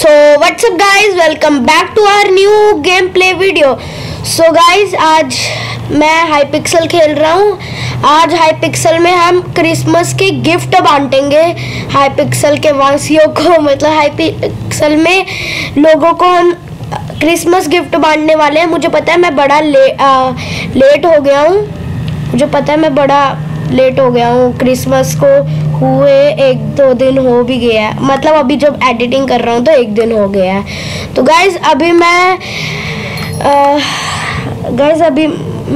So what's up guys, welcome back to our new game play video. So guys, आज मैं Hypixel खेल रहा हूँ। आज हाइपिक्सल में हम क्रिसमस के गिफ्ट बांटेंगे हाइपिक्सल के वासियों को, मतलब हाइपिक्सल में लोगों को हम क्रिसमस गिफ्ट बांटने वाले हैं। मुझे पता है मैं बड़ा लेट हो गया हूँ, मुझे पता है मैं बड़ा लेट हो गया हूँ। क्रिसमस को हुए 1-2 दिन हो भी गया है, मतलब अभी जब एडिटिंग कर रहा हूँ तो 1 दिन हो गया है। तो गाइज़ अभी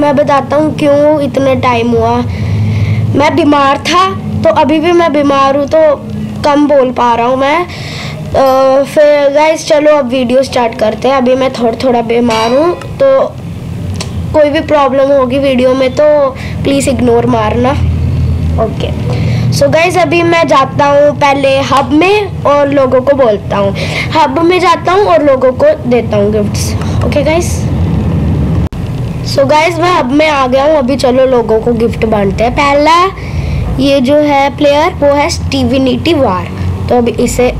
मैं बताता हूँ क्यों इतना टाइम हुआ। मैं बीमार था, तो अभी भी मैं बीमार हूँ तो कम बोल पा रहा हूँ मैं। फिर गाइज़ चलो अब वीडियो स्टार्ट करते हैं। अभी मैं थोड़ा बीमार हूँ, तो कोई भी प्रॉब्लम होगी वीडियो में तो प्लीज़ इग्नोर मारना, ओके। सो गाइज़ अभी मैं जाता हूँ पहले हब में और लोगों को बोलता हूँ, हब में जाता हूँ और लोगों को देता हूँ gifts, okay guys. So guys मैं हब में आ गया हूँ, अभी चलो लोगों को गिफ्ट बांटते हैं। पहला ये जो है प्लेयर वो है स्टीवन एटवार, तो अभी इसे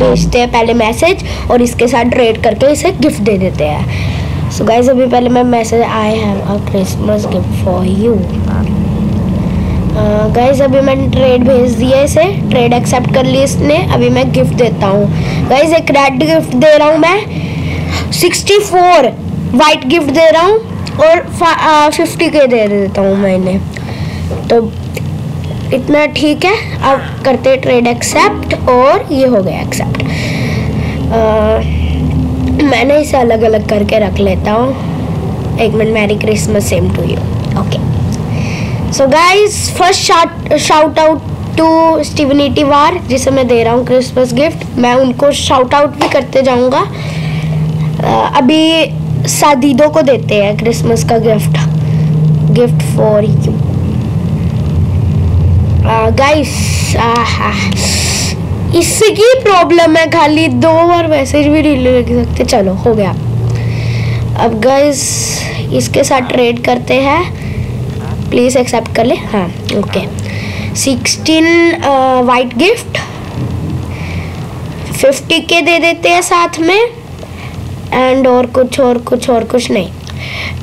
भेजते हैं पहले मैसेज और इसके साथ ट्रेड करके इसे गिफ्ट दे देते हैं। सो गाइज अभी पहले मैं message I have a Christmas gift for you. Guys अभी मैंने ट्रेड भेज दिया, इसे ट्रेड एक्सेप्ट कर ली इसने। अभी मैं गिफ्ट देता हूँ गाइज, एक रेड गिफ्ट दे रहा हूँ मैं, 64 वाइट गिफ्ट दे रहा हूँ और 50K दे देता हूँ मैंने, तो इतना ठीक है। अब करते ट्रेड एक्सेप्ट और ये हो गया एक्सेप्ट। मैंने इसे अलग अलग करके रख लेता हूँ। एक minute, merry Christmas same to you, okay. So guys first shout out to Steven Atwar, जिसे मैं दे रहा हूँ क्रिसमस गिफ्ट। मैं उनको शाउट आउट भी करते जाऊँगा। अभी सादीदो को देते हैं क्रिसमस का gift, gift for you. Guys इससे की प्रॉब्लम है, खाली 2 बार मैसेज भी नहीं ले सकते। चलो हो गया। अब गाइस इसके साथ ट्रेड करते हैं, प्लीज़ एक्सेप्ट कर ले, हाँ ओके। 16 वाइट गिफ्ट, 50K दे देते हैं साथ में एंड और कुछ नहीं,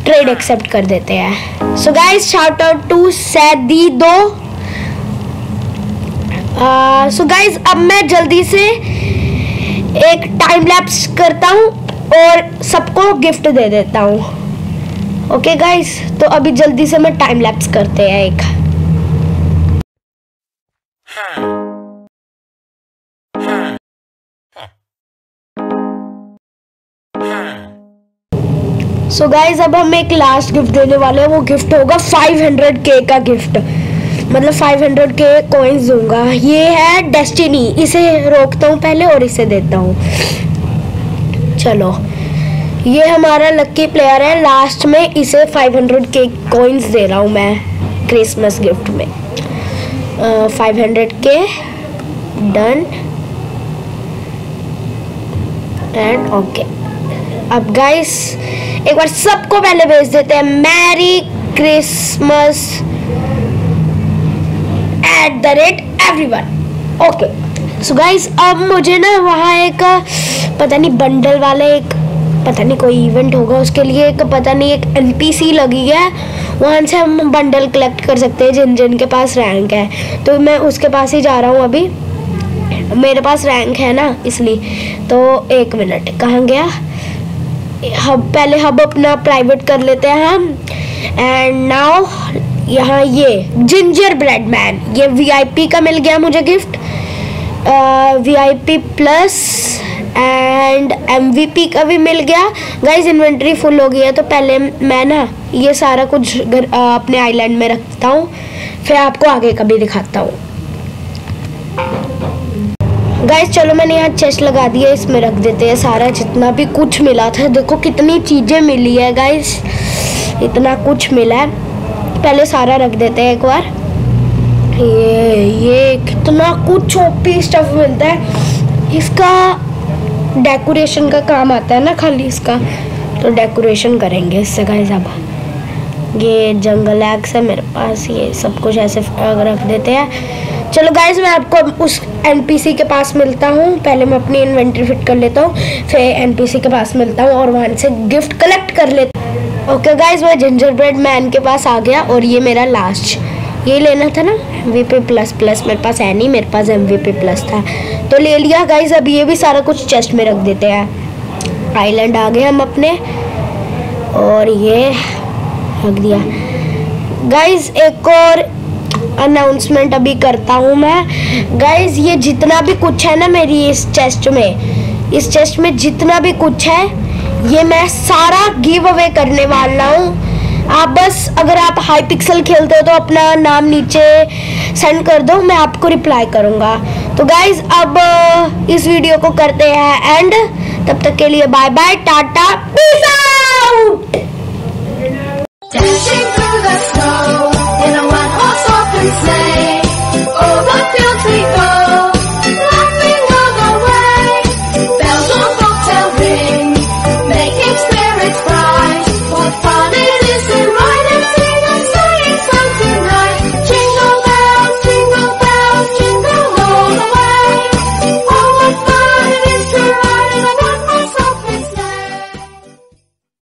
ट्रेड एक्सेप्ट कर देते हैं। So guys shout out to सैदी दो। सो गाइज अब मैं जल्दी से एक टाइम लैप्स करता हूँ और सबको गिफ्ट दे देता हूँ, ओके गाइज। तो अभी जल्दी से मैं टाइम लैप्स करते हैं एक। सो गाइज अब हम एक लास्ट गिफ्ट देने वाले हैं, वो गिफ्ट होगा 500K का गिफ्ट, मतलब 500K कॉइन्स दूंगा। ये है डेस्टिनी, इसे रोकता हूँ पहले और इसे देता हूँ। चलो ये हमारा लकी प्लेयर है, लास्ट में इसे 500K कॉइन्स दे रहा हूँ मैं क्रिसमस गिफ्ट में। 500K done and okay. अब गाइस एक बार सबको पहले भेज देते हैं merry Christmas @everyone, okay. So guys अब मुझे ना वहाँ एक पता नहीं बंडल वाला एक पता नहीं कोई इवेंट होगा, उसके लिए एक पता नहीं एक NPC लगी है, वहाँ से हम बंडल कलेक्ट कर सकते हैं जिनके पास रैंक है। तो मैं उसके पास ही जा रहा हूँ, अभी मेरे पास रैंक है ना इसलिए। तो एक मिनट, कहाँ गया हब, पहले हब अपना प्राइवेट कर लेते हैं हम एंड नाउ। यहाँ ये जिंजरब्रेड मैन, ये VIP का मिल गया मुझे gift, VIP plus and MVP का भी मिल गया। गाइज इन्वेंट्री फुल हो गई है, तो पहले मैं ना ये सारा कुछ अपने आइलैंड में रखता हूँ, फिर आपको आगे कभी दिखाता हूँ। गाइज चलो मैंने यहाँ चेस्ट लगा दिया, इसमें रख देते हैं सारा जितना भी कुछ मिला था। देखो कितनी चीज़ें मिली है गाइज, इतना कुछ मिला है। पहले सारा रख देते हैं एक बार। ये कितना कुछ ओपी स्टफ मिलता है, इसका डेकोरेशन का काम आता है ना खाली इसका, तो डेकोरेशन करेंगे इससे गाइस। अब ये जंगल एक्स है मेरे पास, ये सब कुछ ऐसे रख देते हैं। चलो गाइज मैं आपको उस NPC के पास मिलता हूँ, पहले मैं अपनी इन्वेंट्री फिट कर लेता हूँ, फिर NPC के पास मिलता हूँ और वहाँ से गिफ्ट कलेक्ट कर लेता हूँ। ओके गाइज मैं जिंजरब्रेड मैन के पास आ गया और ये मेरा लास्ट ये लेना था ना MVP++ मेरे पास है नहीं, मेरे पास MVP+ था तो ले लिया। गाइज अब ये भी सारा कुछ चेस्ट में रख देते हैं। आइलैंड आ गए हम अपने और ये रख दिया। गाइज एक और अनाउंसमेंट अभी करता हूँ मैं। गाइज ये जितना भी कुछ है ना मेरी इस चेस्ट में जितना भी कुछ है ये मैं सारा गिव अवे करने वाला हूँ। आप बस अगर आप हाइपिक्सल खेलते हो तो अपना नाम नीचे सेंड कर दो, मैं आपको रिप्लाई करूँगा। तो गाइज अब इस वीडियो को करते हैं एंड, तब तक के लिए bye bye, tata, peace out. Let's go in a one horse open sleigh.